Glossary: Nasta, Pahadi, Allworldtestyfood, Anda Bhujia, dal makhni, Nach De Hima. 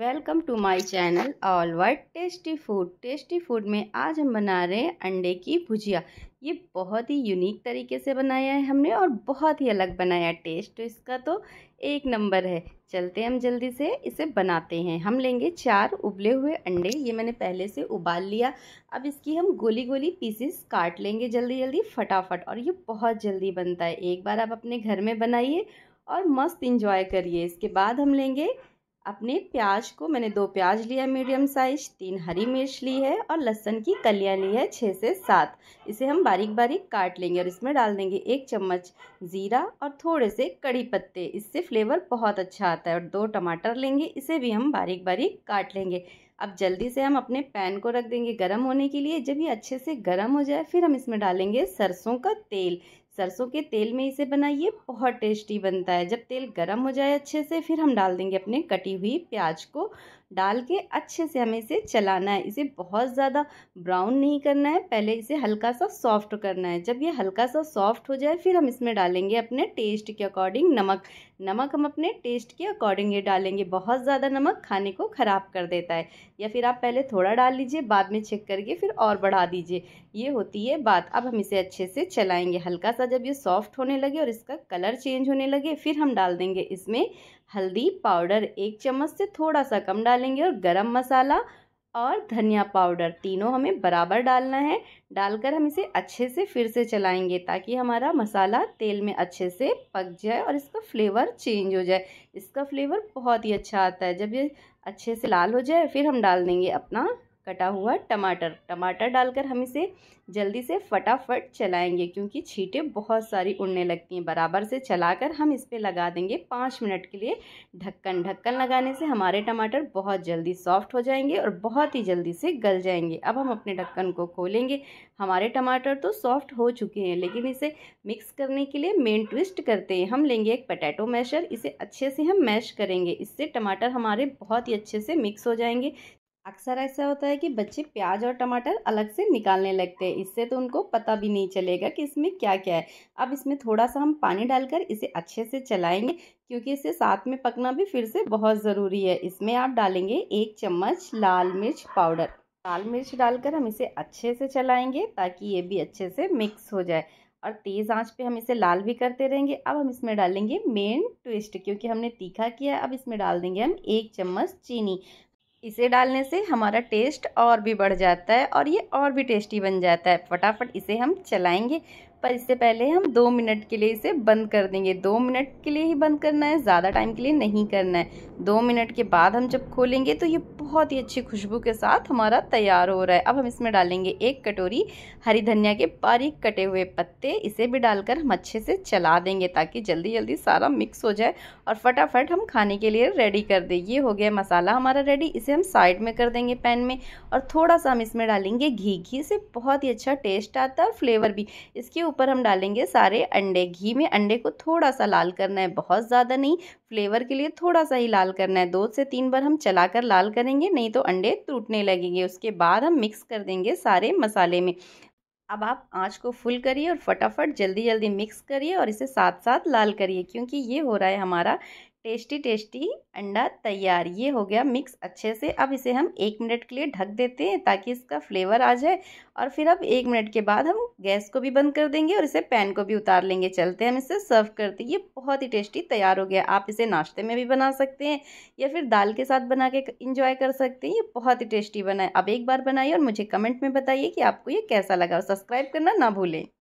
Welcome to my channel All World Tasty Food. Tasty Food में आज हम बना रहे हैं अंडे की भुजिया। ये बहुत ही यूनिक तरीके से बनाया है हमने और बहुत ही अलग बनाया। टेस्ट तो इसका तो एक नंबर है। चलते हम जल्दी से इसे बनाते हैं। हम लेंगे 4 उबले हुए अंडे। ये मैंने पहले से उबाल लिया। अब इसकी हम गोली गोली पीसेस काट लेंगे जल्दी फटाफट, और ये बहुत जल्दी बनता है। एक बार आप अपने घर में बनाइए और मस्त इंजॉय करिए। इसके बाद हम लेंगे अपने प्याज को। मैंने 2 प्याज लिया मीडियम साइज, 3 हरी मिर्च ली है और लहसुन की कलियाँ ली है 6 से 7। इसे हम बारीक बारीक काट लेंगे और इसमें डाल देंगे 1 चम्मच ज़ीरा और थोड़े से कड़ी पत्ते। इससे फ्लेवर बहुत अच्छा आता है। और 2 टमाटर लेंगे, इसे भी हम बारीक बारीक काट लेंगे। अब जल्दी से हम अपने पैन को रख देंगे गर्म होने के लिए। जब ये अच्छे से गर्म हो जाए फिर हम इसमें डालेंगे सरसों का तेल। सरसों के तेल में इसे बनाइए, बहुत टेस्टी बनता है। जब तेल गर्म हो जाए अच्छे से फिर हम डाल देंगे अपने कटी हुई प्याज को। डाल के अच्छे से हमें इसे चलाना है। इसे बहुत ज़्यादा ब्राउन नहीं करना है, पहले इसे हल्का सा सॉफ्ट करना है। जब ये हल्का सा सॉफ्ट हो जाए फिर हम इसमें डालेंगे अपने टेस्ट के अकॉर्डिंग नमक। नमक हम अपने टेस्ट के अकॉर्डिंग ये डालेंगे। बहुत ज़्यादा नमक खाने को ख़राब कर देता है, या फिर आप पहले थोड़ा डाल लीजिए, बाद में चेक करके फिर और बढ़ा दीजिए। ये होती है बात। अब हम इसे अच्छे से चलाएँगे। हल्का सा जब ये सॉफ्ट होने लगे और इसका कलर चेंज होने लगे फिर हम डाल देंगे इसमें हल्दी पाउडर 1 चम्मच से थोड़ा सा कम डालेंगे, और गरम मसाला और धनिया पाउडर तीनों हमें बराबर डालना है। डालकर हम इसे अच्छे से फिर से चलाएंगे ताकि हमारा मसाला तेल में अच्छे से पक जाए और इसका फ्लेवर चेंज हो जाए। इसका फ्लेवर बहुत ही अच्छा आता है। जब ये अच्छे से लाल हो जाए फिर हम डाल देंगे अपना कटा हुआ टमाटर। टमाटर डालकर हम इसे जल्दी से फटाफट चलाएंगे क्योंकि छींटे बहुत सारी उड़ने लगती हैं। बराबर से चलाकर हम इस पे लगा देंगे 5 मिनट के लिए ढक्कन। ढक्कन लगाने से हमारे टमाटर बहुत जल्दी सॉफ्ट हो जाएंगे और बहुत ही जल्दी से गल जाएंगे। अब हम अपने ढक्कन को खोलेंगे। हमारे टमाटर तो सॉफ्ट हो चुके हैं, लेकिन इसे मिक्स करने के लिए मेन ट्विस्ट करते हैं। हम लेंगे एक पोटैटो मैशर, इसे अच्छे से हम मैश करेंगे। इससे टमाटर हमारे बहुत ही अच्छे से मिक्स हो जाएंगे। अक्सर ऐसा होता है कि बच्चे प्याज और टमाटर अलग से निकालने लगते हैं, इससे तो उनको पता भी नहीं चलेगा कि इसमें क्या क्या है। अब इसमें थोड़ा सा हम पानी डालकर इसे अच्छे से चलाएंगे क्योंकि इसे साथ में पकना भी फिर से बहुत ज़रूरी है। इसमें आप डालेंगे 1 चम्मच लाल मिर्च पाउडर। लाल मिर्च डालकर हम इसे अच्छे से चलाएँगे ताकि ये भी अच्छे से मिक्स हो जाए, और तेज़ आंच पे हम इसे लाल भी करते रहेंगे। अब हम इसमें डालेंगे मेन ट्विस्ट, क्योंकि हमने तीखा किया है। अब इसमें डाल देंगे हम 1 चम्मच चीनी। इसे डालने से हमारा टेस्ट और भी बढ़ जाता है और ये और भी टेस्टी बन जाता है। फटाफट इसे हम चलाएंगे, पर इससे पहले हम 2 मिनट के लिए इसे बंद कर देंगे। 2 मिनट के लिए ही बंद करना है, ज़्यादा टाइम के लिए नहीं करना है। 2 मिनट के बाद हम जब खोलेंगे तो ये बहुत ही अच्छी खुशबू के साथ हमारा तैयार हो रहा है। अब हम इसमें डालेंगे 1 कटोरी हरी धनिया के बारीक कटे हुए पत्ते। इसे भी डालकर हम अच्छे से चला देंगे ताकि जल्दी जल्दी सारा मिक्स हो जाए और फटाफट हम खाने के लिए रेडी कर दें। ये हो गया मसाला हमारा रेडी। इसे हम साइड में कर देंगे पैन में, और थोड़ा सा हम इसमें डालेंगे घी। घी से बहुत ही अच्छा टेस्ट आता है और फ्लेवर भी। इसके ऊपर हम डालेंगे सारे अंडे। घी में अंडे को थोड़ा सा लाल करना है, बहुत ज़्यादा नहीं, फ्लेवर के लिए थोड़ा सा ही लाल करना है। 2 से 3 बार हम चलाकर लाल करेंगे, नहीं तो अंडे टूटने लगेंगे। उसके बाद हम मिक्स कर देंगे सारे मसाले में। अब आप आंच को फुल करिए और फटाफट जल्दी जल्दी मिक्स करिए और इसे साथ साथ लाल करिए, क्योंकि ये हो रहा है हमारा टेस्टी अंडा तैयार। ये हो गया मिक्स अच्छे से। अब इसे हम 1 मिनट के लिए ढक देते हैं ताकि इसका फ्लेवर आ जाए, और फिर अब 1 मिनट के बाद हम गैस को भी बंद कर देंगे और इसे पैन को भी उतार लेंगे। चलते हैं हम इसे सर्व करते हैं। ये बहुत ही टेस्टी तैयार हो गया। आप इसे नाश्ते में भी बना सकते हैं या फिर दाल के साथ बना के इंजॉय कर सकते हैं। ये बहुत ही टेस्टी बना है। अब एक बार बनाइए और मुझे कमेंट में बताइए कि आपको ये कैसा लगा। सब्सक्राइब करना ना भूलें।